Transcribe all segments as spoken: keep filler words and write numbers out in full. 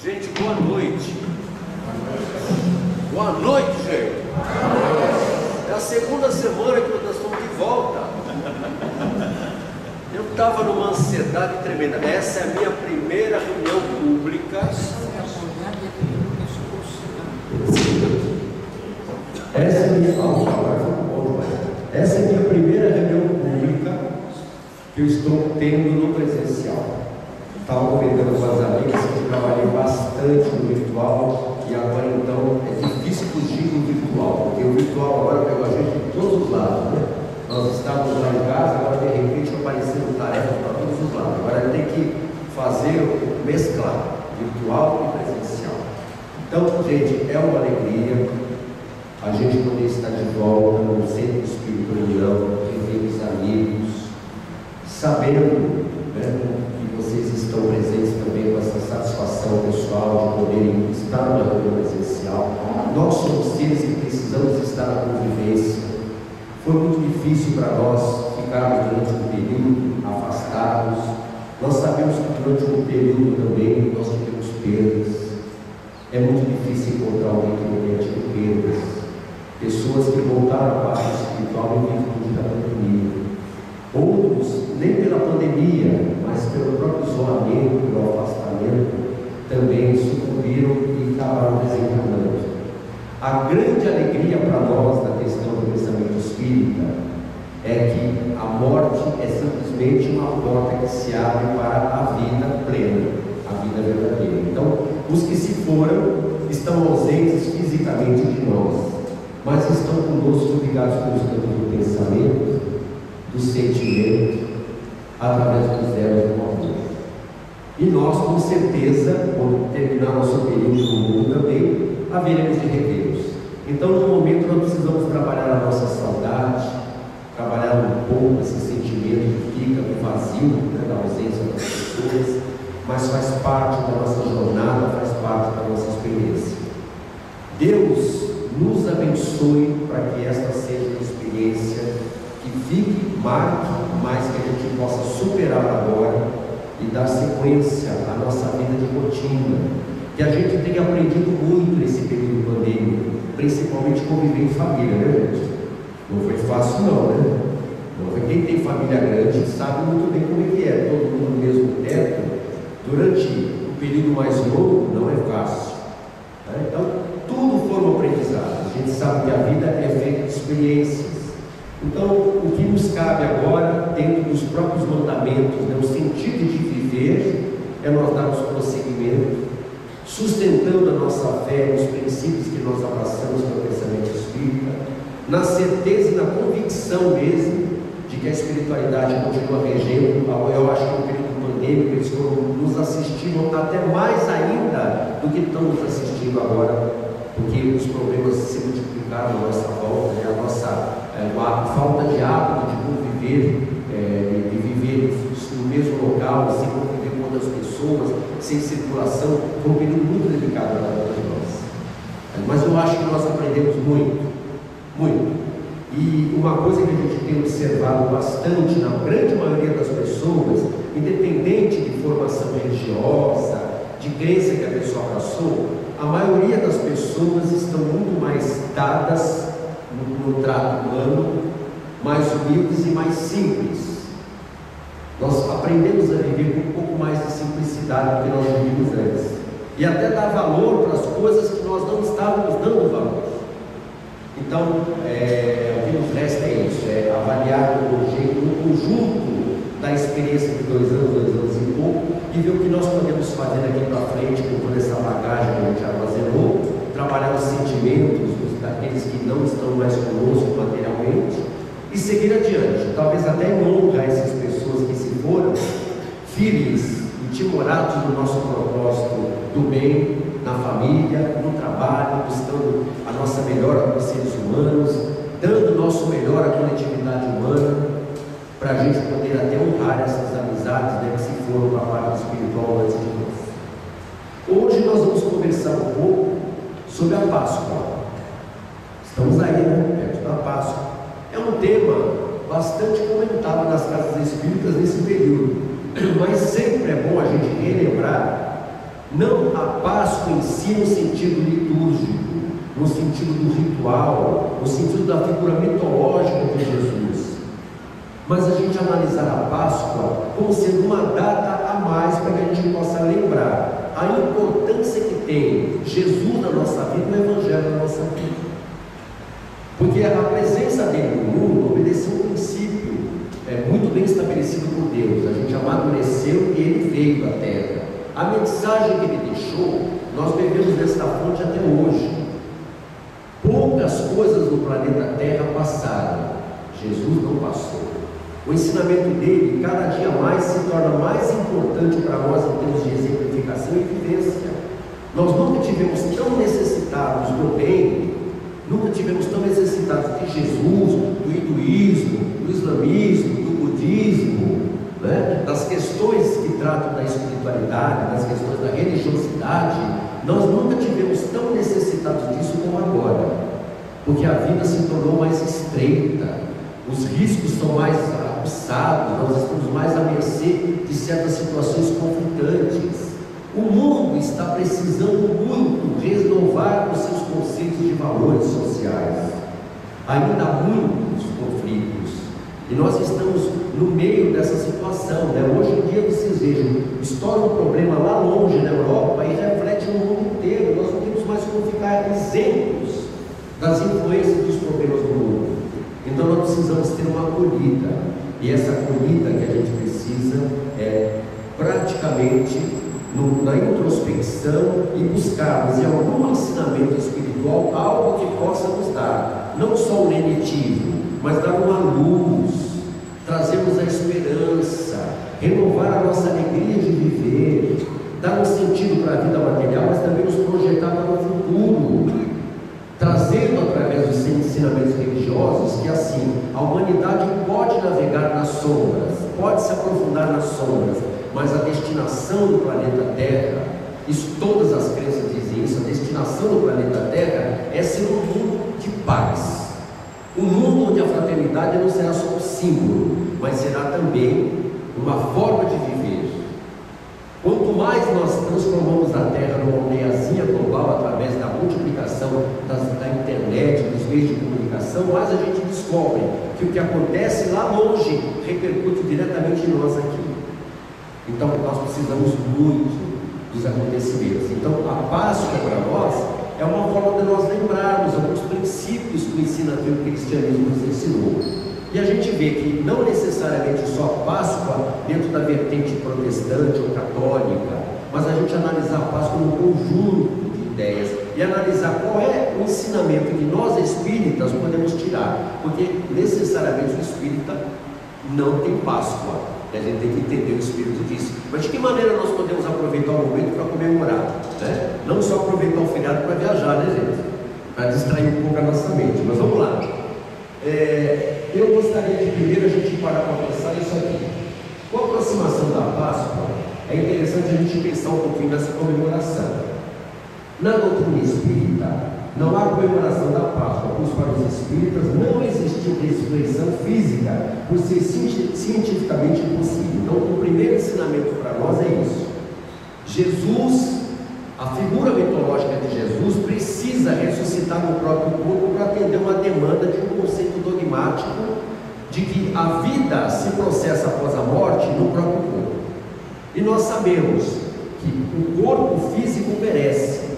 Gente, boa noite. Boa noite, gente. É a segunda semana que nós estamos de volta. Eu estava numa ansiedade tremenda. Essa é a minha primeira reunião pública. Essa é a minha Essa é a minha primeira reunião pública que eu estou tendo no presencial. Estava comentando com as amigas que eu trabalhei bastante no virtual e agora então é difícil fugir do virtual, porque o virtual agora pegou a gente de todos os lados, né? Nós estávamos lá em casa, agora de repente apareceram tarefas para todos os lados. Agora tem que fazer, mesclar virtual e presencial. Então, gente, é uma alegria a gente poder estar de volta no Centro Espírita União, rever os amigos, sabendo, né, vocês estão presentes também com essa satisfação pessoal de poderem estar na reunião presencial. Nós somos seres que precisamos estar na convivência. Foi muito difícil para nós ficarmos durante um período afastados. Nós sabemos que durante um período também nós tivemos perdas. É muito difícil encontrar alguém que não tenha tido perdas. Pessoas que voltaram à parte espiritual em virtude da pandemia. Outros, nem pela pandemia, mas pelo próprio isolamento, pelo afastamento, também sucumbiram e acabaram desencarnando. A grande alegria para nós da questão do pensamento espírita é que a morte é simplesmente uma porta que se abre para a vida plena, a vida verdadeira. Então, os que se foram estão ausentes fisicamente de nós, mas estão conosco ligados pelos campos do pensamento, do sentimento, através dos elos do amor. E nós, com certeza, quando terminar nosso período no mundo também, haveremos de revelos. Então, no momento, nós precisamos trabalhar a nossa saudade, trabalhar um pouco esse sentimento que fica no vazio, né, da ausência das pessoas, mas faz parte da nossa jornada, faz parte da nossa experiência. Deus nos abençoe para que esta seja uma experiência que fique, marque, mas que a gente possa superar agora e dar sequência à nossa vida de rotina. Que a gente tenha aprendido muito nesse período pandêmico, principalmente conviver em família, né, gente? Não foi fácil não, né? Não foi. Quem tem família grande sabe muito bem como é que é, todo mundo no mesmo teto, durante o período mais longo não é fácil, né? Então, tudo foram aprendizados. A gente sabe que a vida é feita de experiências. Então, o que nos cabe agora, dentro dos próprios mandamentos, né, o sentido de viver, é nós darmos prosseguimento, sustentando a nossa fé, os princípios que nós abraçamos pelo pensamento espírita, na certeza e na convicção mesmo de que a espiritualidade continua regendo. Eu acho que no período pandêmico eles nos assistiram até mais ainda do que estão nos assistindo agora, porque os problemas se multiplicaram à nossa volta, né, a nossa... a falta de hábito de conviver, é, de viver no mesmo local, sem conviver com outras pessoas, sem circulação, foi um período muito delicado para nós. Mas eu acho que nós aprendemos muito, muito. E uma coisa que a gente tem observado bastante na grande maioria das pessoas, independente de formação religiosa, de crença que a pessoa passou, a maioria das pessoas estão muito mais dadas no trato humano, mais humildes e mais simples. Nós aprendemos a viver com um pouco mais de simplicidade do que nós vivíamos antes, e até dar valor para as coisas que nós não estávamos dando valor. Então, é, o que nos resta é isso, é avaliar o jeito, o conjunto da experiência de dois anos, dois anos e pouco, e ver o que nós podemos fazer daqui para frente com toda essa bagagem que a gente armazenou, trabalhar os sentimentos daqueles que não estão mais conosco materialmente e seguir adiante, talvez até em honra a essas pessoas que se foram, firmes e timorados do nosso propósito do bem, na família, no trabalho, buscando a nossa melhora como seres humanos, dando o nosso melhor à coletividade humana, para a gente poder até honrar essas amizades, né, que se foram para a parte espiritual antes de nós. Hoje nós vamos conversar um pouco sobre a Páscoa. Estamos aí, né, perto da Páscoa. É um tema bastante comentado nas casas espíritas nesse período, mas sempre é bom a gente relembrar Não a Páscoa em si no sentido litúrgico, no sentido do ritual, no sentido da figura mitológica de Jesus, mas a gente analisar a Páscoa como sendo uma data a mais para que a gente possa lembrar a importância que tem Jesus na nossa vida e o Evangelho na nossa vida. Porque a presença dele no mundo obedeceu um princípio é, muito bem estabelecido por Deus. A gente amadureceu e ele veio à Terra. A mensagem que ele deixou, nós bebemos desta fonte até hoje. Poucas coisas no planeta Terra passaram, Jesus não passou. O ensinamento dele, cada dia mais, se torna mais importante para nós em termos de exemplificação e vivência. Nós nunca tivemos tão necessitados do bem, nunca tivemos tão necessitados de Jesus, do hinduísmo, do islamismo, do budismo, né? Das questões que tratam da espiritualidade, das questões da religiosidade. Nós nunca tivemos tão necessitados disso como agora, porque a vida se tornou mais estreita, os riscos são mais aguçados, nós estamos mais à mercê de certas situações conflitantes. O mundo está precisando muito renovar os seus conceitos de valores sociais. Ainda há muitos conflitos e nós estamos no meio dessa situação, né? Hoje em dia vocês vejam, estoura um problema lá longe na Europa e reflete no mundo inteiro. Nós não temos mais como ficar isentos das influências dos problemas do mundo. Então nós precisamos ter uma acolhida, e essa acolhida que a gente precisa é praticamente no, na introspecção e buscarmos em algum ensinamento espiritual algo que possa nos dar, não só o lenitivo, mas dar uma luz, trazermos a esperança, renovar a nossa alegria de viver, dar um sentido para a vida material, mas também nos projetar para o futuro, trazendo através dos ensinamentos religiosos que assim a humanidade pode navegar nas sombras, pode se aprofundar nas sombras, mas a destinação do planeta Terra, isso todas as crenças dizem isso, a destinação do planeta Terra é ser um mundo de paz. Um mundo onde a fraternidade não será só um símbolo, mas será também uma forma de viver. Quanto mais nós transformamos a Terra numa aldeiazinha global através da multiplicação das, da internet, dos meios de comunicação, mais a gente descobre que o que acontece lá longe repercute diretamente em nós aqui. Então nós precisamos muito dos acontecimentos. Então a Páscoa para nós é uma forma de nós lembrarmos alguns princípios que o ensinamento do cristianismo nos ensinou. E a gente vê que não necessariamente só a Páscoa dentro da vertente protestante ou católica, mas a gente analisar a Páscoa num conjunto de ideias e analisar qual é o ensinamento que nós espíritas podemos tirar, porque necessariamente o espírita não tem Páscoa, né? A gente tem que entender o espírito disso. Mas de que maneira nós podemos aproveitar o momento para comemorar? Né? Não só aproveitar o feriado para viajar, né, gente? Para distrair um pouco a nossa mente. Mas vamos lá. É, eu gostaria de primeiro a gente parar para pensar isso aqui. Com a aproximação da Páscoa, é interessante a gente pensar um pouquinho nessa comemoração. Na doutrina espírita, não há comemoração da Páscoa, pois para os espíritas não existiu ressurreição física, por ser cientificamente impossível. Então, o primeiro ensinamento para nós é isso. Jesus, a figura mitológica de Jesus, precisa ressuscitar no próprio corpo para atender uma demanda de um conceito dogmático de que a vida se processa após a morte no próprio corpo. E nós sabemos que o corpo físico perece.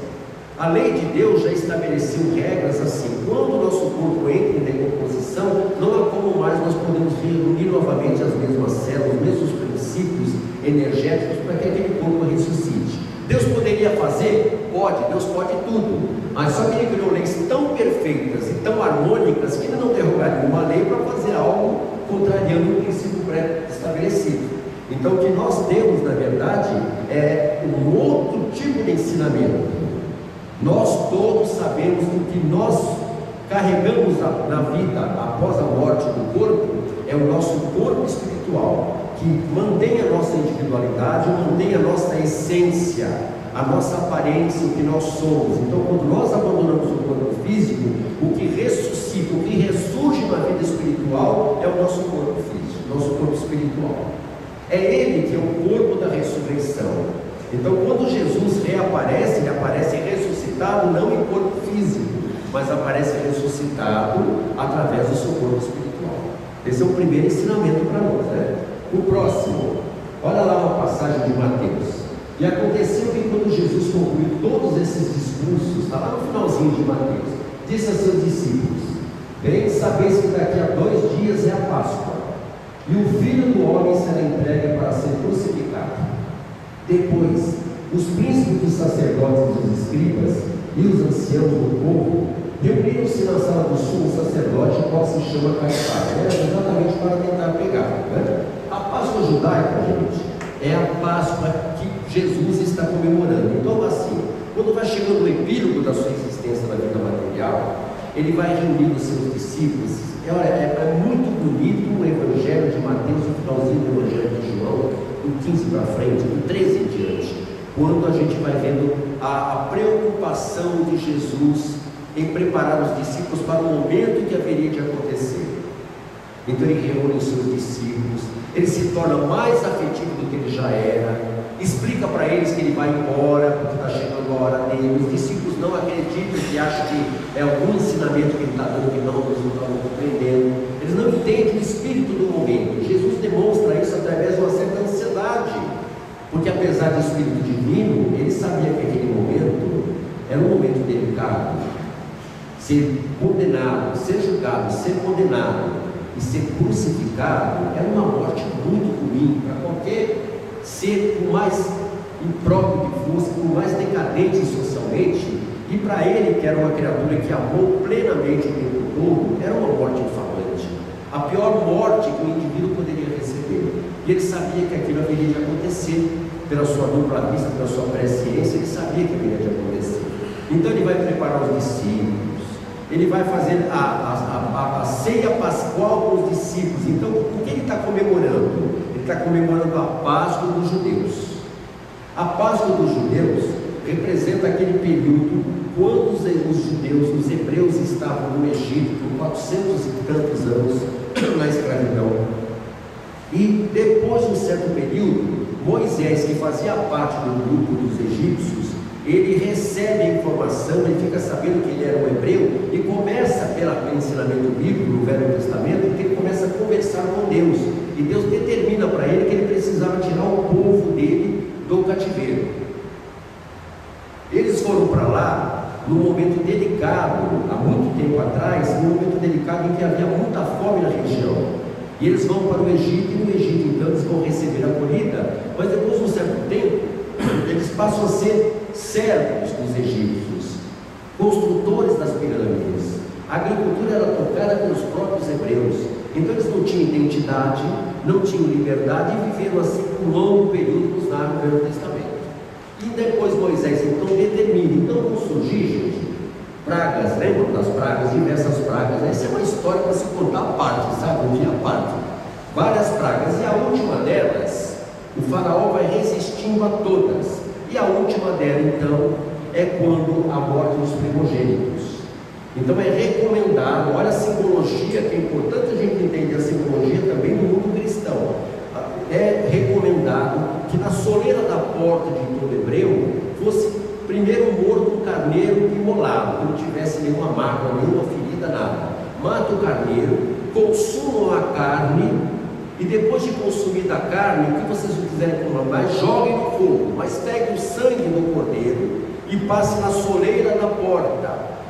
A lei de Deus já estabeleceu regras assim: quando o nosso corpo entra em decomposição, não há como mais nós podemos reunir novamente as mesmas células, os mesmos princípios energéticos para que aquele corpo ressuscite. Deus poderia fazer? Pode, Deus pode tudo. Mas só que ele criou leis tão perfeitas e tão harmônicas que ele não derrogaria uma lei para fazer algo contrariando o princípio pré-estabelecido. Então o que nós temos, na verdade, é um outro tipo de ensinamento. Nós todos sabemos que o que nós carregamos na vida após a morte do corpo é o nosso corpo espiritual, que mantém a nossa individualidade, mantém a nossa essência, a nossa aparência, o que nós somos. Então, quando nós abandonamos o corpo físico, o que ressuscita, o que ressurge na vida espiritual é o nosso corpo físico, nosso corpo espiritual. É ele que é o corpo da ressurreição. Então, quando Jesus reaparece, ele aparece ressuscitado, não em corpo físico, mas aparece ressuscitado através do seu corpo espiritual. Esse é o primeiro ensinamento para nós, né? O próximo, olha lá uma passagem de Mateus. E aconteceu que quando Jesus concluiu todos esses discursos, está lá no finalzinho de Mateus, disse a seus discípulos: bem sabeis que daqui a dois dias é a Páscoa, e o Filho do Homem será entregue para ser crucificado. Depois, os príncipes dos sacerdotes e dos escribas e os anciãos do povo reuniram-se na sala do sumo sacerdote, o qual se chama Caifás, né? Exatamente para tentar pegar, né? A Páscoa judaica, gente, é a Páscoa que Jesus está comemorando. Então, assim, quando vai chegando o epílogo da sua existência na vida material, ele vai reunindo seus discípulos. É, é, é muito bonito o Evangelho de Mateus, o finalzinho do Evangelho de João, do quinze para frente, do treze em diante, quando a gente vai vendo a, a preocupação de Jesus em preparar os discípulos para o momento que haveria de acontecer. Então ele reúne os seus discípulos, ele se torna mais afetivo do que ele já era, explica para eles que ele vai embora, porque está chegando a hora dele. Os discípulos não acreditam, que acham que é algum ensinamento que ele está dando, que não, eles não estão compreendendo, eles não entendem o espírito do momento. Jesus demonstra isso através de uma certa ansiedade, porque apesar do espírito divino, ele sabia que aquele momento era um momento delicado. Ser condenado, ser julgado, ser condenado e ser crucificado era uma morte muito ruim para qualquer ser, por mais impróprio que fosse, por mais decadente socialmente, e para ele, que era uma criatura que amou plenamente o tempo todo, era uma morte infamante, a pior morte que um indivíduo poderia receber. E ele sabia que aquilo haveria de acontecer pela sua dupla vista, pela sua presciência, ele sabia que haveria de acontecer. Então ele vai preparar os discípulos, ele vai fazer a, a, a, a ceia pascual com os discípulos. Então, o que ele está comemorando? Ele está comemorando a Páscoa dos judeus. A Páscoa dos judeus representa aquele período quando os, os judeus, os hebreus, estavam no Egito por quatrocentos e tantos anos na escravidão. E depois de um certo período, Moisés, que fazia parte do grupo dos egípcios, ele recebe a informação, ele fica sabendo que ele era um hebreu, e começa, pelo ensinamento bíblico do Velho Testamento, que ele começa a conversar com Deus, e Deus determina para ele que ele precisava tirar o povo dele do cativeiro. Eles foram para lá num momento delicado, há muito tempo atrás, num momento delicado em que havia muita fome na região, e eles vão para o Egito, e no Egito então eles vão receber a colheita, mas depois de um certo tempo eles passam a ser servos dos egípcios, construtores das pirâmides. A agricultura era tocada pelos próprios hebreus, então eles não tinham identidade, não tinham liberdade, e viveram assim um longo período nos narra do Velho Testamento. E depois Moisés então determina, então vão surgir, gente, pragas, lembram das pragas, diversas pragas, essa é uma história para se contar à parte, sabe, um dia à parte, várias pragas, e a última delas, o faraó vai resistindo a todas, e a última dela então é quando a morte dos primogênitos. Então é recomendado, olha a simbologia, que é importante a gente entender a simbologia também no mundo cristão, é recomendado que na soleira da porta de todo hebreu fosse primeiro morto um carneiro imolado, que não tivesse nenhuma marca, nenhuma ferida, nada. Mata o carneiro, consumam a carne, e depois de consumida a carne, o que vocês quiserem tomar mais, joguem no fogo, mas peguem o sangue do cordeiro e passem na soleira da porta,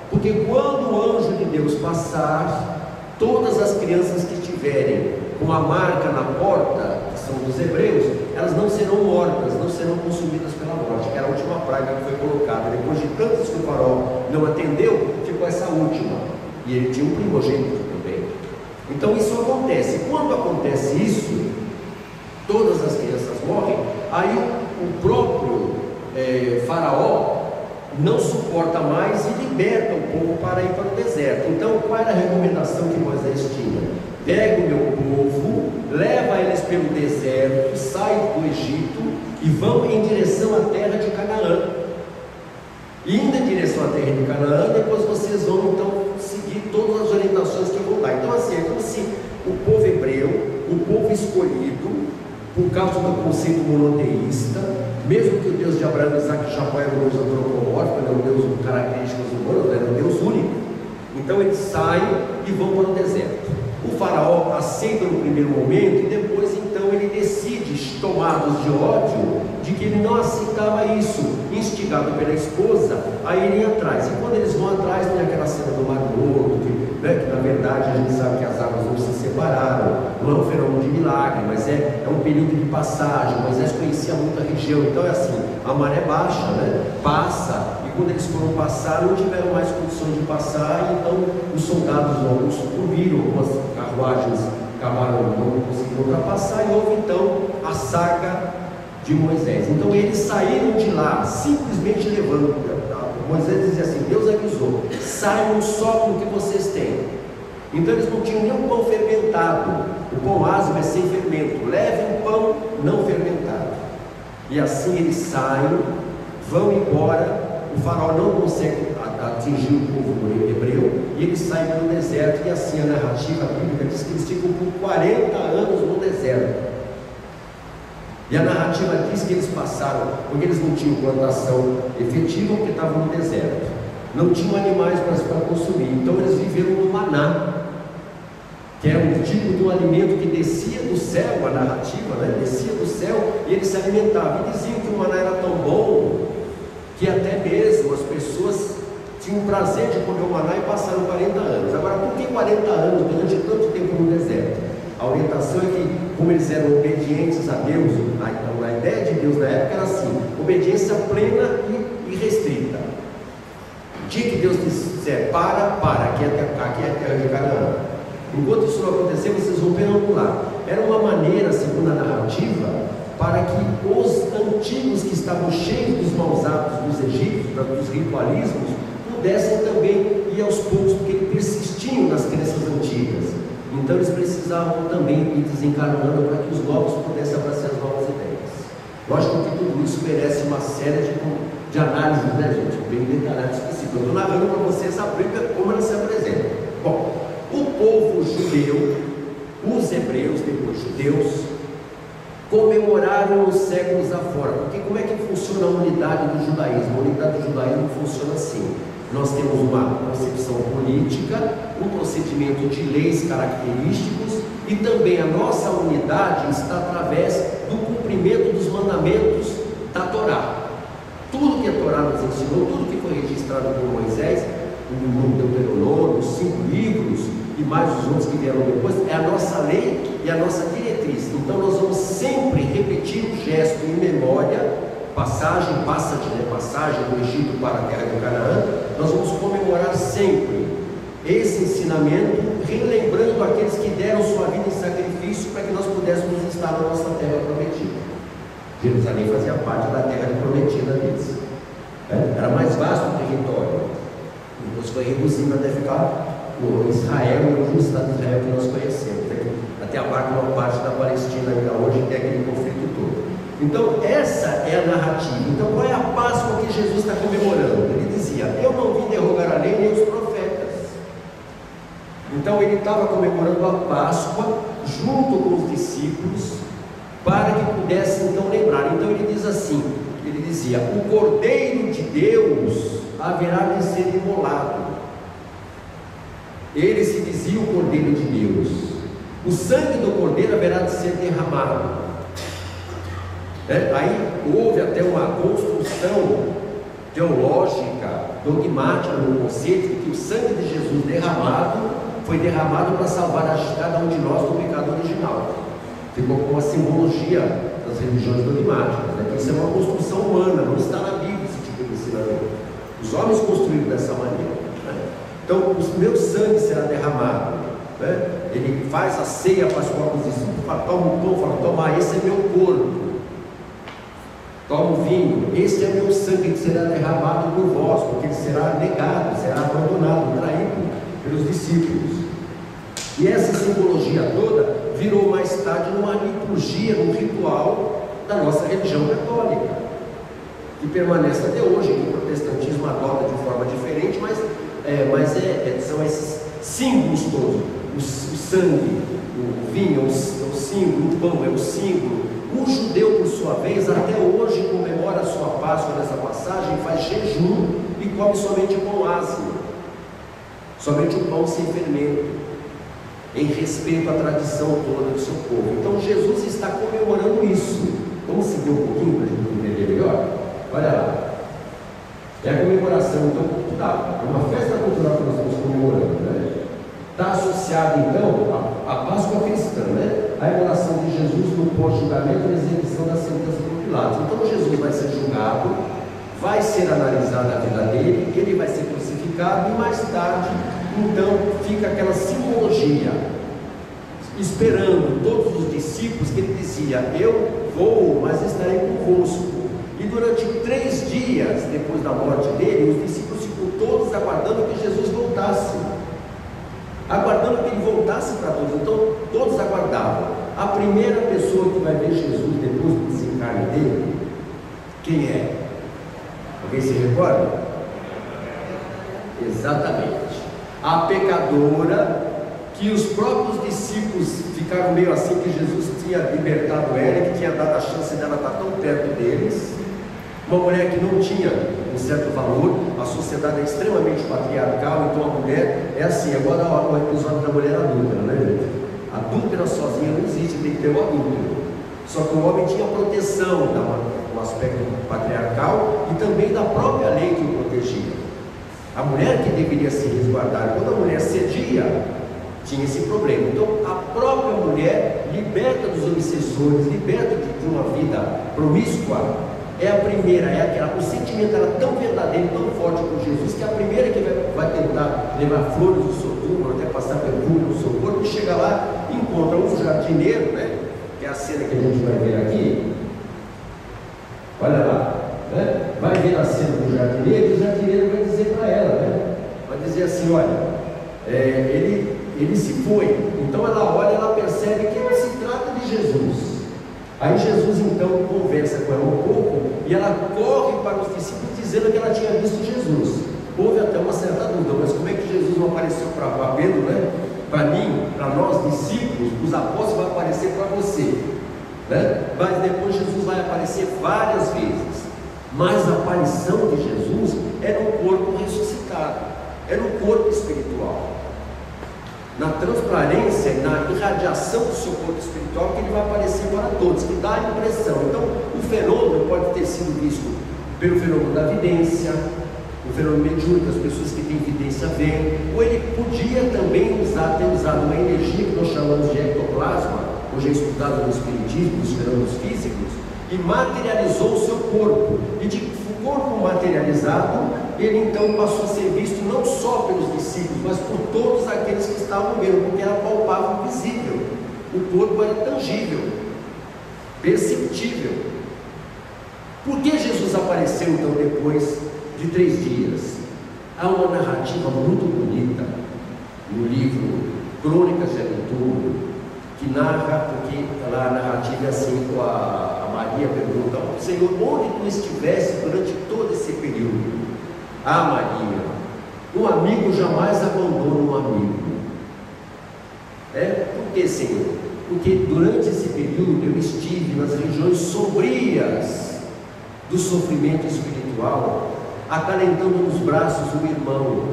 porque quando o anjo de Deus passar, todas as crianças que tiverem com a marca na porta, que são dos hebreus, elas não serão mortas, não serão consumidas pela morte, que era a última praga que foi colocada. Depois de tantas que o faraó não atendeu, ficou essa última, e ele tinha um primogênito. Então isso acontece. Quando acontece isso, todas as crianças morrem. Aí o próprio é, faraó não suporta mais e liberta o povo para ir para o deserto. Então qual era a recomendação que Moisés tinha? Pega o meu povo, leva eles pelo deserto, sai do Egito e vão em direção à terra de Canaã. Indo em direção à terra de Canaã, depois vocês vão então seguir todas as orientações que eu vou dar. Então assim, é como se o povo hebreu, o povo escolhido, por causa do conceito monoteísta, mesmo que o Deus de Abraão, Isaac e Jacó era um Deus antropomórfico, era um Deus com características humanas, era um Deus único. Então eles saem e vão para o deserto. O faraó aceita no primeiro momento e depois então ele decide, tomados de ódio, de que ele não aceitava isso, instigado pela esposa, a irem atrás. E quando eles vão atrás, tem aquela cena do mar morto, que, né, que na verdade a gente sabe que as águas não se separaram, não é um fenômeno de milagre, mas é, é um período de passagem. Moisés conhecia muito a região, então é assim, a maré baixa, né, passa. Quando eles foram passar, não tiveram mais condições de passar, então os soldados alguns subiram, algumas carruagens acabaram não conseguindo ultrapassar, e houve então a saga de Moisés. Então eles saíram de lá, simplesmente levando, Moisés dizia assim, Deus avisou, saiam só com o que vocês têm. Então eles não tinham nenhum pão fermentado, o pão asmo é sem fermento, levem um pão não fermentado. E assim eles saem, vão embora. O faraó não consegue atingir o povo hebreu e eles saem para o deserto, e assim a narrativa bíblica diz que eles ficam por quarenta anos no deserto. E a narrativa diz que eles passaram, porque eles não tinham plantação efetiva, porque estavam no deserto, não tinham animais para consumir, então eles viveram no maná, que era um tipo de um alimento que descia do céu, a narrativa, né? Descia do céu e eles se alimentavam, e diziam que o maná era tão bom que até mesmo as pessoas tinham o prazer de comer o maná e passaram quarenta anos. Agora, por que quarenta anos durante tanto tempo no deserto? A orientação é que, como eles eram obedientes a Deus, a, a ideia de Deus na época era assim, obediência plena e restrita. O dia que Deus disser, para, para, aqui é a terra de Canaã. Enquanto isso não acontecer, vocês vão perambular. Era uma maneira, segundo a narrativa, para que os antigos que estavam cheios dos maus hábitos dos egípcios, dos ritualismos, pudessem também ir aos poucos, porque eles persistiam nas crenças antigas. Então eles precisavam também ir desencarnando para que os novos pudessem abraçar as novas ideias. Lógico que tudo isso merece uma série de, de análises, né, gente? Bem detalhadas, específicas. Eu estou narrando para você essa briga, como ela se apresenta. Bom, o povo judeu, os hebreus, depois judeus, comemoraram os séculos afora, porque como é que funciona a unidade do judaísmo? A unidade do judaísmo funciona assim, nós temos uma concepção política, um procedimento de leis característicos, e também a nossa unidade está através do cumprimento dos mandamentos da Torá. Tudo que a Torá nos ensinou, tudo que foi registrado por Moisés, no Deuteronômio, os cinco livros, e mais os outros que vieram depois, é a nossa lei e a nossa diretriz. Então nós vamos sempre repetir o gesto em memória, passagem, passa de né? passagem do Egito para a terra de Canaã, nós vamos comemorar sempre esse ensinamento, relembrando aqueles que deram sua vida em sacrifício para que nós pudéssemos estar na nossa terra prometida. Jerusalém fazia parte da terra prometida deles, era mais vasto o território, depois foi reduzido até ficar o Israel, o Estado de Israel que nós conhecemos, né? Até abarca uma parte da Palestina ainda hoje, tem aquele conflito todo. Então essa é a narrativa. Então qual é a Páscoa que Jesus está comemorando? Ele dizia, eu não vim derrogar a lei nem os profetas. Então ele estava comemorando a Páscoa junto com os discípulos para que pudessem então lembrar. Então ele diz assim, ele dizia, o Cordeiro de Deus haverá de ser imolado. Ele se dizia o Cordeiro de Deus. O sangue do Cordeiro haverá de ser derramado. É, aí houve até uma construção teológica, dogmática, no conceito de que o sangue de Jesus derramado foi derramado para salvar a cada um de nós do pecado original. Ficou com a simbologia das religiões dogmáticas, né? Isso é uma construção humana, não está na Bíblia esse tipo de ensinamento. Os homens construíram dessa maneira. Então, o meu sangue será derramado, né? Ele faz a ceia pascual com os discípulos, fala, toma um pão, fala, toma, esse é meu corpo, toma um vinho, esse é meu sangue que será derramado por vós, porque ele será negado, será abandonado, traído pelos discípulos. E essa simbologia toda virou mais tarde numa liturgia, num ritual da nossa religião católica, que permanece até hoje, que o protestantismo adota de forma diferente, mas É, mas é, são esses símbolos todos. o, o sangue, o vinho, é o, é o símbolo, o pão é o símbolo. O judeu, por sua vez, até hoje comemora a sua Páscoa nessa passagem, faz jejum e come somente pão ácimo, somente o pão sem fermento, em respeito à tradição toda do seu povo. Então Jesus está comemorando isso. Vamos seguir um pouquinho para a gente entender melhor? Olha lá. É a comemoração, então, tá, é uma festa cultural que nós estamos comemorando, né? Está associada, então, à Páscoa cristã, né? A revelação de Jesus no pós-julgamento e execução das sentenças por Pilatos. Então Jesus vai ser julgado, vai ser analisada a vida dele, ele vai ser crucificado e mais tarde, então, fica aquela simbologia, esperando todos os discípulos, que ele dizia: eu vou, mas estarei convosco. E durante três dias depois da morte dele, os discípulos ficam todos aguardando que Jesus voltasse, aguardando que ele voltasse para todos. Então todos aguardavam. A primeira pessoa que vai ver Jesus depois do desencarne dele, quem é? Alguém se recorda? Exatamente, a pecadora que os próprios discípulos ficaram meio assim, que Jesus tinha libertado ela, que tinha dado a chance dela estar tão perto deles. Uma mulher que não tinha um certo valor. A sociedade é extremamente patriarcal, então a mulher é assim. Agora o episódio da mulher adúltera, né? Adúltera sozinha não existe, tem que ter o adúltero. Só que o homem tinha proteção do aspecto patriarcal e também da própria lei que o protegia. A mulher que deveria se resguardar, quando a mulher cedia, tinha esse problema. Então a própria mulher, liberta dos obsessores, liberta de uma vida promíscua, é a primeira, é aquela. O sentimento era tão verdadeiro, tão forte com Jesus, que é a primeira que vai, vai tentar levar flores do seu túmulo, até passar perfume no seu corpo, e chega lá, encontra um jardineiro, né? Que é a cena que a gente vai ver aqui. Olha lá, né? Vai ver a cena do jardineiro, e o jardineiro vai dizer para ela, né? Vai dizer assim: olha, é, ele, ele se foi. Então ela olha, ela percebe que não se trata de Jesus. Aí Jesus então conversa com ela um pouco e ela corre para os discípulos dizendo que ela tinha visto Jesus. Houve até uma certa dúvida: mas como é que Jesus não apareceu para Pedro, né? Para mim, para nós discípulos, os apóstolos, vai aparecer para você, né? Mas depois Jesus vai aparecer várias vezes. Mas a aparição de Jesus era um corpo ressuscitado, era um corpo espiritual. Na transparência e na irradiação do seu corpo espiritual que ele vai aparecer para todos, que dá a impressão. Então o fenômeno pode ter sido visto pelo fenômeno da vidência, o fenômeno mediúnico, as pessoas que têm vidência veem, ou ele podia também usar, ter usado uma energia que nós chamamos de ectoplasma, hoje é estudado no espiritismo, nos fenômenos físicos, e materializou o seu corpo, e de corpo materializado, ele então passou a ser visto não só pelos discípulos, mas por todos aqueles que estavam vendo, porque era palpável, visível. O corpo era tangível, perceptível. Por que Jesus apareceu então depois de três dias? Há uma narrativa muito bonita no livro Crônicas de Aventura, que narra, porque lá a narrativa é assim, com a, a Maria pergunta: Senhor, onde tu estivesse durante todo esse período? Ah, Maria, um amigo jamais abandona um amigo. É? Por que, Senhor? Porque durante esse período eu estive nas regiões sombrias do sofrimento espiritual, acalentando nos braços um irmão,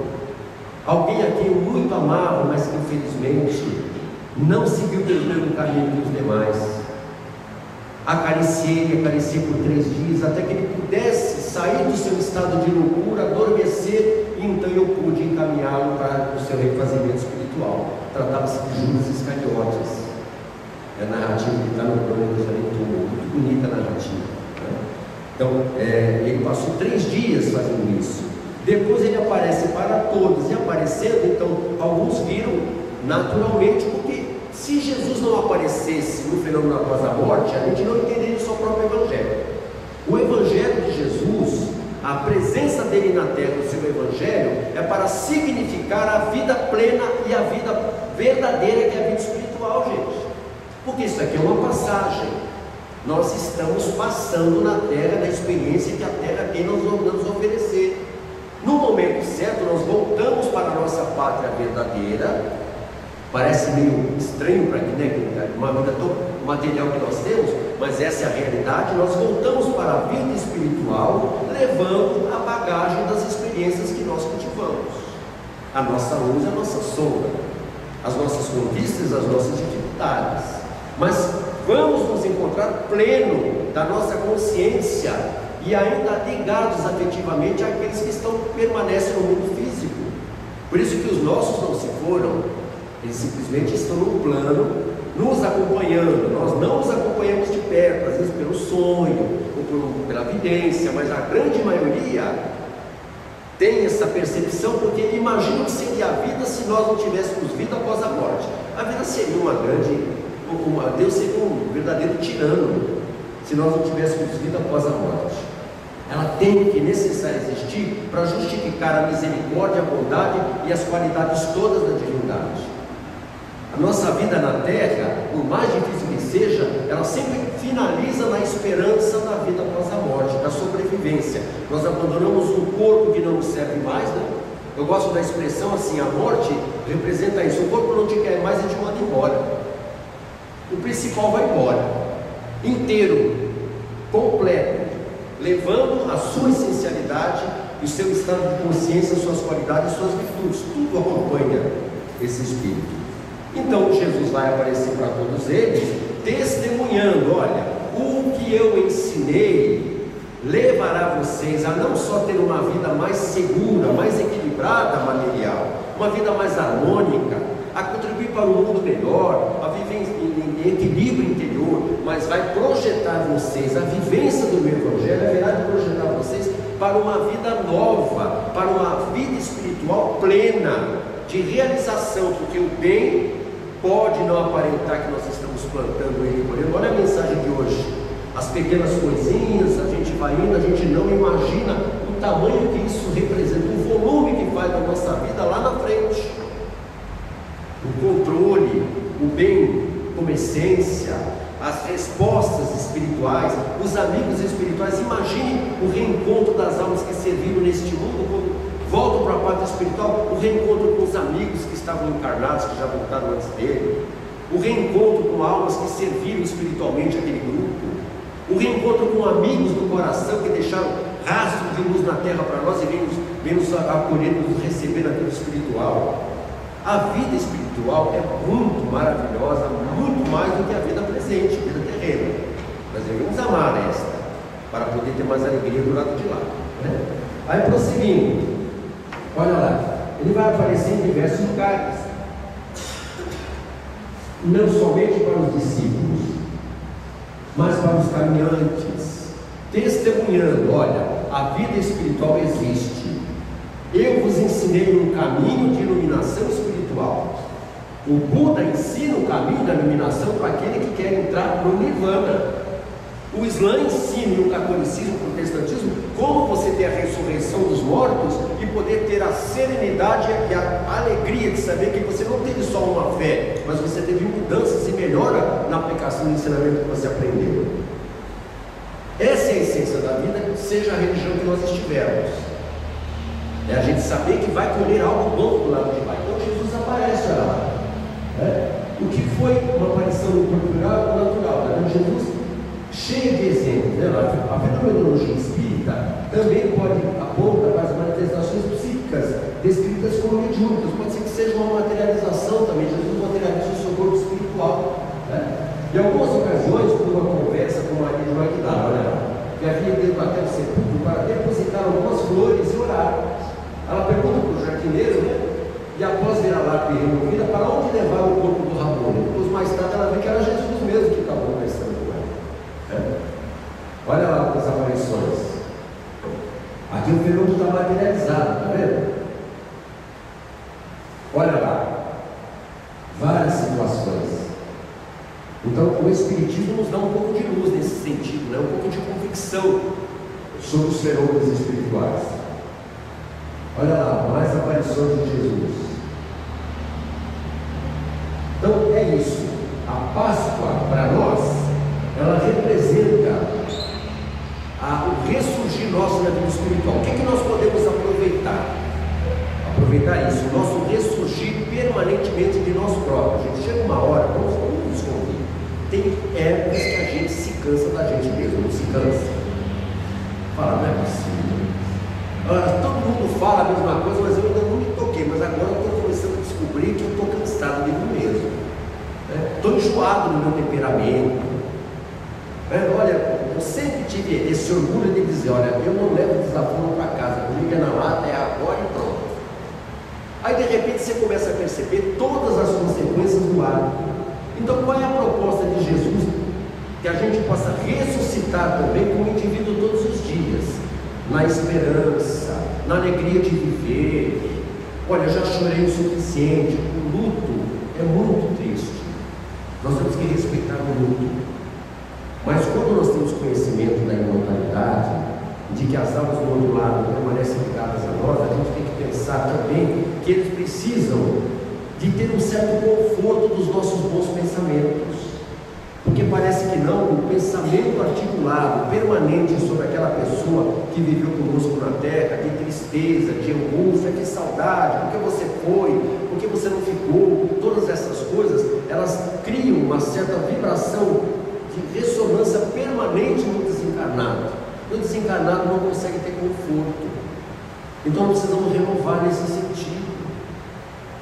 alguém a quem eu muito amava, mas que infelizmente não seguiu pelo mesmo caminho que os demais. Acariciei, acariciei por três dias, até que ele pudesse sair do seu estado de loucura, adormecer, e então eu pude encaminhá-lo para o seu refazimento espiritual. Tratava-se de Judas Iscariotes. É a narrativa que está no Crônicas de Alentum, muito bonita a narrativa, né? Então, é, ele passou três dias fazendo isso. Depois ele aparece para todos, e aparecendo, então, alguns viram naturalmente, porque se Jesus não aparecesse no fenômeno após a morte, a gente não entenderia o seu próprio evangelho. O evangelho de Jesus, a presença dele na terra, o seu evangelho, é para significar a vida plena e a vida verdadeira, que é a vida espiritual, gente. Porque isso aqui é uma passagem. Nós estamos passando na terra da experiência que a terra tem nos oferecer. No momento certo, nós voltamos para a nossa pátria verdadeira, Parece meio estranho para quem é comunidade, uma vida tão material que nós temos, mas essa é a realidade. Nós voltamos para a vida espiritual levando a bagagem das experiências que nós cultivamos. A nossa luz, a nossa sombra, as nossas conquistas, as nossas dificuldades. Mas vamos nos encontrar pleno da nossa consciência e ainda ligados afetivamente àqueles que estão, permanecem no mundo físico. Por isso que os nossos não se foram, eles simplesmente estão no plano, nos acompanhando. Nós não os acompanhamos de perto, às vezes pelo sonho ou por, pela vidência, mas a grande maioria tem essa percepção, porque imagina que seria a vida se nós não tivéssemos vida após a morte. A vida seria uma grande, uma, Deus seria um verdadeiro tirano se nós não tivéssemos vida após a morte. Ela tem que necessário existir para justificar a misericórdia, a bondade e as qualidades todas da divindade. A nossa vida na Terra, por mais difícil que seja, ela sempre finaliza na esperança da vida após a morte, da sobrevivência. Nós abandonamos um corpo que não nos serve mais, né? Eu gosto da expressão assim, a morte representa isso, o corpo não te quer mais e te manda embora. O principal vai embora, inteiro, completo, levando a sua essencialidade, o seu estado de consciência, suas qualidades, suas virtudes. Tudo acompanha esse espírito. Então Jesus vai aparecer para todos eles, testemunhando: olha, o que eu ensinei levará vocês a não só ter uma vida mais segura, mais equilibrada material, uma vida mais harmônica, a contribuir para um mundo melhor, a viver em equilíbrio interior, mas vai projetar vocês, a vivência do meu Evangelho haverá de projetar vocês para uma vida nova, para uma vida espiritual plena, de realização, porque o bem pode não aparentar que nós estamos plantando ele, por exemplo. Olha a mensagem de hoje, as pequenas coisinhas, a gente vai indo, a gente não imagina o tamanho que isso representa, o volume que vai da nossa vida lá na frente, o controle, o bem como essência, as respostas espirituais, os amigos espirituais. Imagine o reencontro das almas que serviram neste mundo, quando voltam para a parte espiritual, o reencontro com os amigos que estavam encarnados, que já voltaram antes dele, o reencontro com almas que serviram espiritualmente aquele grupo, o reencontro com amigos do coração que deixaram rastro de luz na terra para nós e vêm nos acolher, nos receber na vida espiritual. A vida espiritual é muito maravilhosa, muito mais do que a vida presente, vida terrena. Mas devemos amar esta, para poder ter mais alegria do lado de lá, né? Aí prosseguindo, olha lá, ele vai aparecer em diversos lugares, não somente para os discípulos, mas para os caminhantes, testemunhando: olha, a vida espiritual existe. Eu vos ensinei um caminho de iluminação espiritual. O Buda ensina o caminho da iluminação para aquele que quer entrar no Nirvana. O Islã ensina, e o catolicismo, o protestantismo, como você ter a ressurreição dos mortos e poder ter a serenidade e a alegria de saber que você não teve só uma fé, mas você teve mudanças e melhora na aplicação do ensinamento que você aprendeu. Essa é a essência da vida, seja a religião que nós estivermos. É a gente saber que vai colher algo bom do lado de lá. Então Jesus aparece, olha lá, né? O que foi uma aparição cultural ou natural, né? Jesus, cheio de exemplos, né? A fenomenologia espírita também pode apontar para as manifestações psíquicas descritas como mediúnicas. Pode ser que seja uma materialização também. Jesus materializa o seu corpo espiritual, né? Em algumas ocasiões, por uma conversa com Maria de Magdala, né? Que havia dentro até o sepulcro para depositar algumas flores e orar. Ela pergunta para o jardineiro, né? E após ver a lápide removida, para onde levar o corpo do Ramones? Depois, mais tarde, ela vê que era Jesus mesmo que estava conversando com ela, né? Olha lá as aparições. Aqui o fenômeno está materializado, está vendo? Olha lá, várias situações. Então, o Espiritismo nos dá um pouco de luz nesse sentido, né? Um pouco de convicção sobre os fenômenos espirituais. Olha lá, mais aparições de Jesus. Então é isso. A Páscoa, para nós, ela representa a, o ressurgir nosso na vida espiritual. O que é que nós podemos aproveitar? Aproveitar isso, o nosso ressurgir permanente permanentemente de nós próprios. A gente chega uma hora, vamos nos convir. Tem épocas que a gente se cansa da gente mesmo, não se cansa. Fala, não é possível. Ah, todo mundo fala a mesma coisa, mas eu ainda não me toquei. Mas agora eu estou começando a descobrir que eu estou cansado de mim mesmo. Estou né? enjoado no meu temperamento. Né? Olha, eu sempre tive esse orgulho de dizer, olha, eu não levo desaforo para casa, comigo é na lata, é agora e pronto. Aí de repente você começa a perceber todas as consequências do hábito. Então qual é a proposta de Jesus? Que a gente possa ressuscitar também como indivíduo todos os dias, na esperança, na alegria de viver. Olha, já chorei o suficiente, o luto é muito triste. Nós temos que respeitar o luto. Mas quando nós temos conhecimento da imortalidade, de que as almas do outro lado permanecem ligadas a nós, a gente tem que pensar também que eles precisam de ter um certo conforto dos nossos bons pensamentos, porque parece que não, o pensamento articulado, permanente sobre aquela pessoa que viveu conosco na terra, de tristeza, de angústia, de saudade, porque você foi, porque você não ficou, todas essas coisas, elas criam uma certa vibração de ressonância permanente no desencarnado. O desencarnado não consegue ter conforto. Então nós precisamos renovar nesse sentido.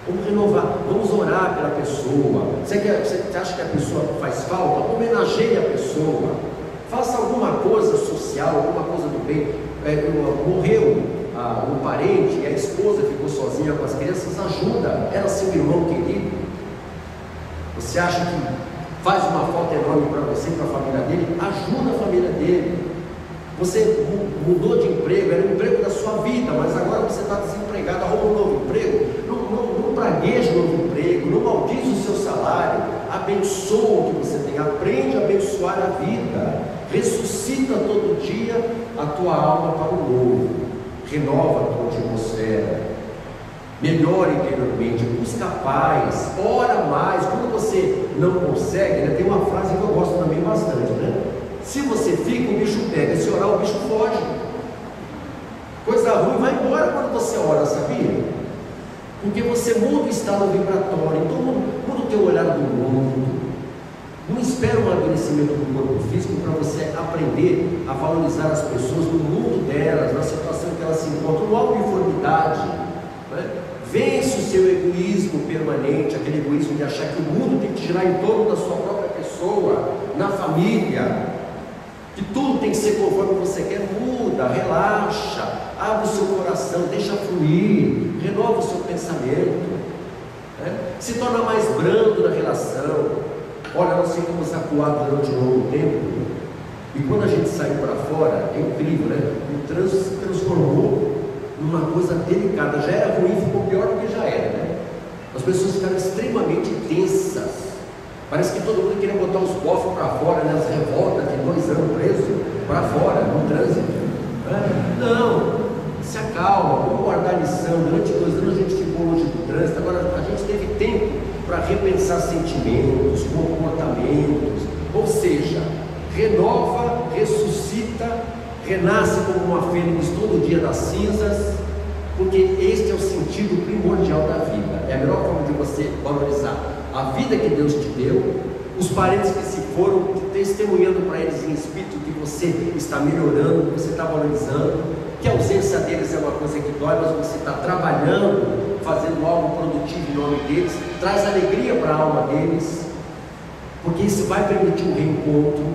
Vamos renovar, vamos orar pela pessoa. Você, quer, você acha que a pessoa faz falta? Homenageie a pessoa. Faça alguma coisa social, alguma coisa do bem. É, morreu ah, um parente e a esposa ficou sozinha com as crianças, ajuda. Era seu irmão querido. Você acha que faz uma falta enorme para você e para a família dele? Ajuda a família dele. Você mudou de emprego, era o emprego da sua vida, mas agora você está desempregado, arruma um novo emprego, não, não, não pragueja o novo emprego, não maldiz o seu salário, abençoa o que você tem, aprende a abençoar a vida, ressuscita todo dia a tua alma para o novo, renova a tua atmosfera, melhora interiormente, busca paz, ora mais. Quando você não consegue, né, tem uma frase que eu gosto também bastante, né? Se você fica, o bicho pega. Se orar, o bicho foge. Coisa ruim vai embora quando você ora, sabia? Porque você muda o estado vibratório. Então muda o teu olhar do mundo. Não espera um amadurecimento do corpo físico para você aprender a valorizar as pessoas no mundo delas, na situação que elas se encontram, não há uniformidade, né? Vence o seu egoísmo permanente, aquele egoísmo de achar que o mundo tem que girar em torno da sua própria pessoa, na família, que tudo tem que ser conforme você quer. Muda, relaxa, abre o seu coração, deixa fluir, renova o seu pensamento, né? Se torna mais brando na relação. Olha, nós ficamos acuados durante um longo tempo, e quando a gente saiu para fora, é incrível, né? O trânsito se transformou numa coisa delicada, já era ruim, ficou pior do que já era, né? As pessoas ficaram extremamente tensas. Parece que todo mundo queria botar os cofres para fora, né? As revoltas de dois anos preso para fora, no trânsito. Né? Não, se acalma, vamos guardar a lição. Durante dois anos a gente ficou longe do trânsito, agora a gente teve tempo para repensar sentimentos, comportamentos. Ou seja, renova, ressuscita, renasce como uma fênix todo dia das cinzas, porque este é o sentido primordial da vida. É a melhor forma de você valorizar a vida que Deus te deu, os parentes que se foram, testemunhando para eles em espírito que você está melhorando, que você está valorizando, que a ausência deles é uma coisa que dói, mas você está trabalhando, fazendo algo produtivo em nome deles, traz alegria para a alma deles, porque isso vai permitir um reencontro.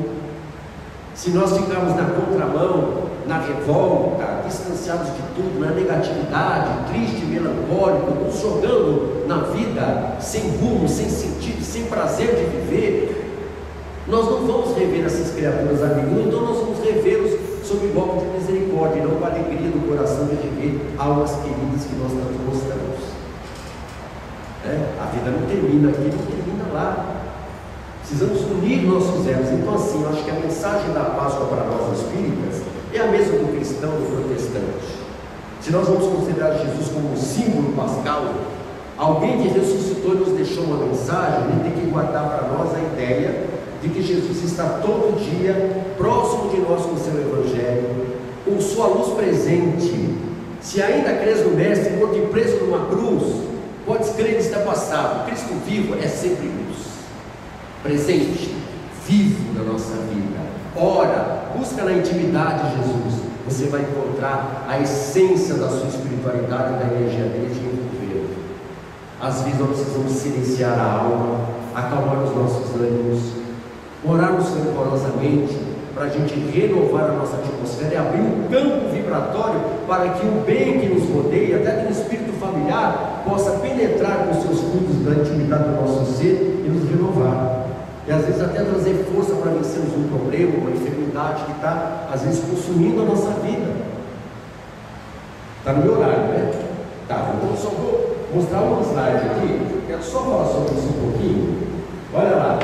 Se nós ficarmos na contramão, na revolta, distanciados de tudo, na negatividade, triste, melancólico, nos jogando na vida, sem rumo, sem sentido, sem prazer de viver, nós não vamos rever essas criaturas a nenhum, então nós vamos revê-los sob o golpe de misericórdia, não com a alegria do coração de rever almas queridas que nós tanto gostamos. É? A vida não termina aqui, não termina lá. Precisamos unir nossos erros. Então assim, eu acho que a mensagem da Páscoa para nós espíritas é a mesma do cristão e do protestante. Se nós vamos considerar Jesus como um símbolo pascal, alguém que ressuscitou e nos deixou uma mensagem, ele tem que guardar para nós a ideia de que Jesus está todo dia próximo de nós com o seu Evangelho, com sua luz presente. Se ainda crês no Mestre, porque preso numa cruz, Podes crer está passado. Cristo vivo é sempre luz, presente, vivo na nossa vida. Ora, busca na intimidade de Jesus, você vai encontrar a essência da sua espiritualidade, da energia dele te envolvendo. Às vezes nós precisamos silenciar a alma, acalmar os nossos ânimos, orarmos fervorosamente para a gente renovar a nossa atmosfera e abrir um campo vibratório para que o bem que nos rodeia, até que o espírito familiar, possa penetrar com seus frutos da intimidade do nosso ser e nos renovar. E às vezes até trazer força para vencermos um problema, uma enfermidade que está às vezes consumindo a nossa vida. Está no meu horário, né? Tá, então só vou mostrar uma slide aqui, quero só falar sobre isso um pouquinho. Olha lá.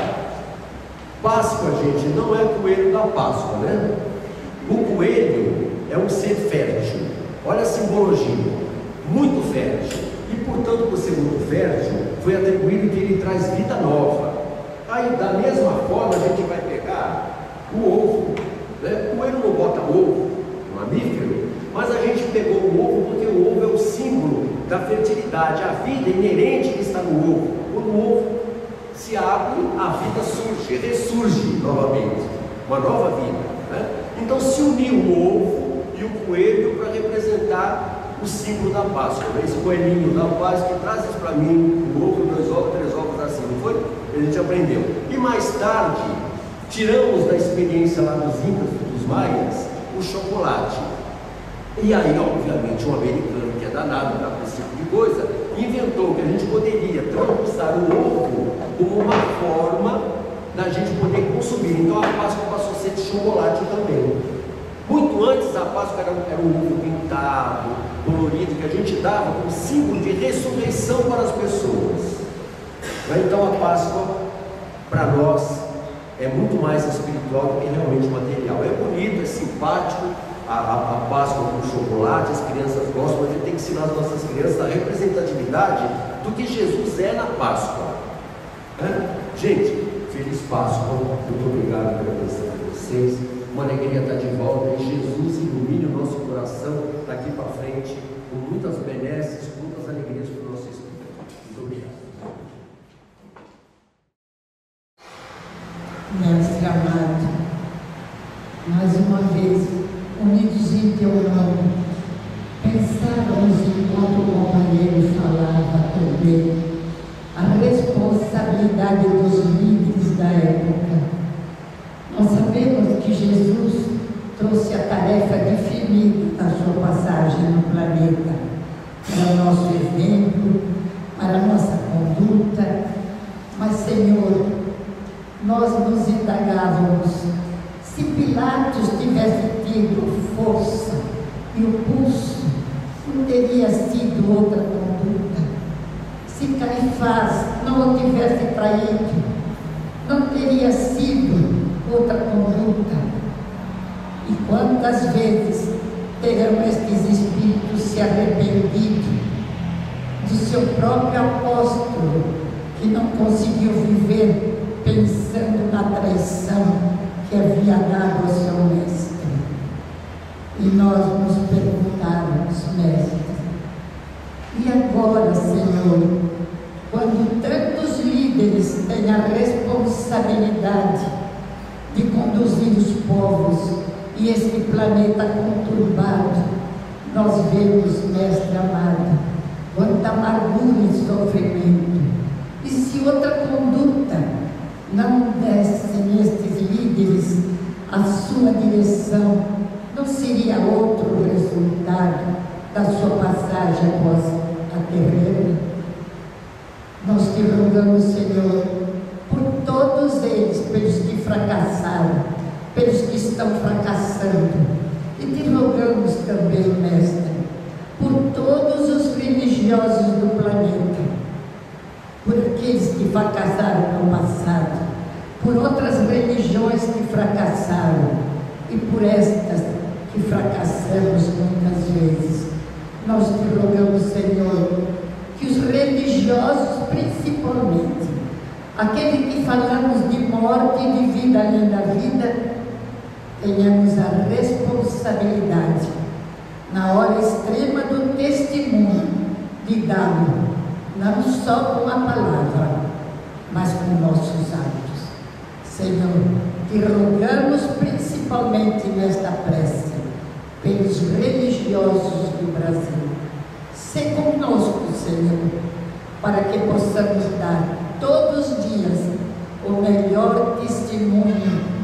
Páscoa, gente, não é o coelho da Páscoa, né? O coelho é um ser fértil. Olha a simbologia, muito fértil. E portanto, por ser muito fértil, foi atribuído que ele traz vida nova. Aí, da mesma forma, a gente vai pegar o ovo, né? O coelho não bota ovo, um mamífero, mas a gente pegou o ovo porque o ovo é o símbolo da fertilidade, a vida inerente que está no ovo. Quando o ovo se abre, a vida surge, ressurge novamente, uma nova vida, né? Então se uniu o ovo e o coelho para representar o símbolo da Páscoa, né? Esse coelhinho da Páscoa que traz para mim o ovo, dois ovos, três ovos, assim, não foi? A gente aprendeu. E mais tarde, tiramos da experiência lá dos incas, dos maias, o chocolate. E aí, obviamente, um americano que é danado para esse tipo de coisa, inventou que a gente poderia transformar o ovo como uma forma da gente poder consumir. Então a Páscoa passou a ser de chocolate também. Muito antes a Páscoa era, era um ovo pintado, colorido, que a gente dava como símbolo de ressurreição para as pessoas. Então a Páscoa, para nós, é muito mais espiritual do que realmente material. É bonito, é simpático, a, a, a Páscoa com chocolate, as crianças gostam, mas a gente tem que ensinar as nossas crianças a representatividade do que Jesus é na Páscoa. É? Gente, feliz Páscoa, muito obrigado pela atenção de vocês. Uma alegria estar de volta e Jesus ilumine o nosso coração daqui para frente com muitas benesses, com muitas alegrias para o nosso espírito. Muito obrigado. Mestre amado, mais uma vez, unidos em teu nome, pensávamos enquanto o companheiro falava também a responsabilidade dos líderes da época. Nós sabemos que Jesus trouxe a tarefa definida da sua passagem no planeta, para o nosso exemplo, para a nossa conduta, mas, Senhor, nós nos indagávamos, se Pilatos tivesse tido força e o pulso, não teria sido outra conduta. Se Caifás não o tivesse traído, não teria sido outra conduta. E quantas vezes terão estes espíritos se arrependido do seu próprio apóstolo, que não conseguiu viver pensando na traição que havia dado ao seu mestre. E nós nos perguntávamos, mestre, e agora, Senhor, quando tantos líderes têm a responsabilidade de conduzir os povos e este planeta conturbado, nós vemos, mestre amado, quanta amargura e sofrimento. E se outra conduta não dessem estes líderes a sua direção, não seria outro resultado da sua passagem após a terrena? Nós te rogamos, Senhor, por todos eles, pelos que fracassaram, pelos que estão fracassando, e te rogamos também, mestre, por todos os religiosos do planeta, por aqueles que fracassaram no passado, por outras religiões que fracassaram e por estas que fracassamos muitas vezes. Nós te rogamos, Senhor, que os religiosos, principalmente, aquele que falamos de morte e de vida além da vida, tenhamos a responsabilidade, na hora extrema do testemunho, de dar não só com a palavra, mas com nossos atos. Senhor, te rogamos principalmente nesta prece, pelos religiosos do Brasil. Sê conosco, Senhor, para que possamos dar todos os dias o melhor testemunho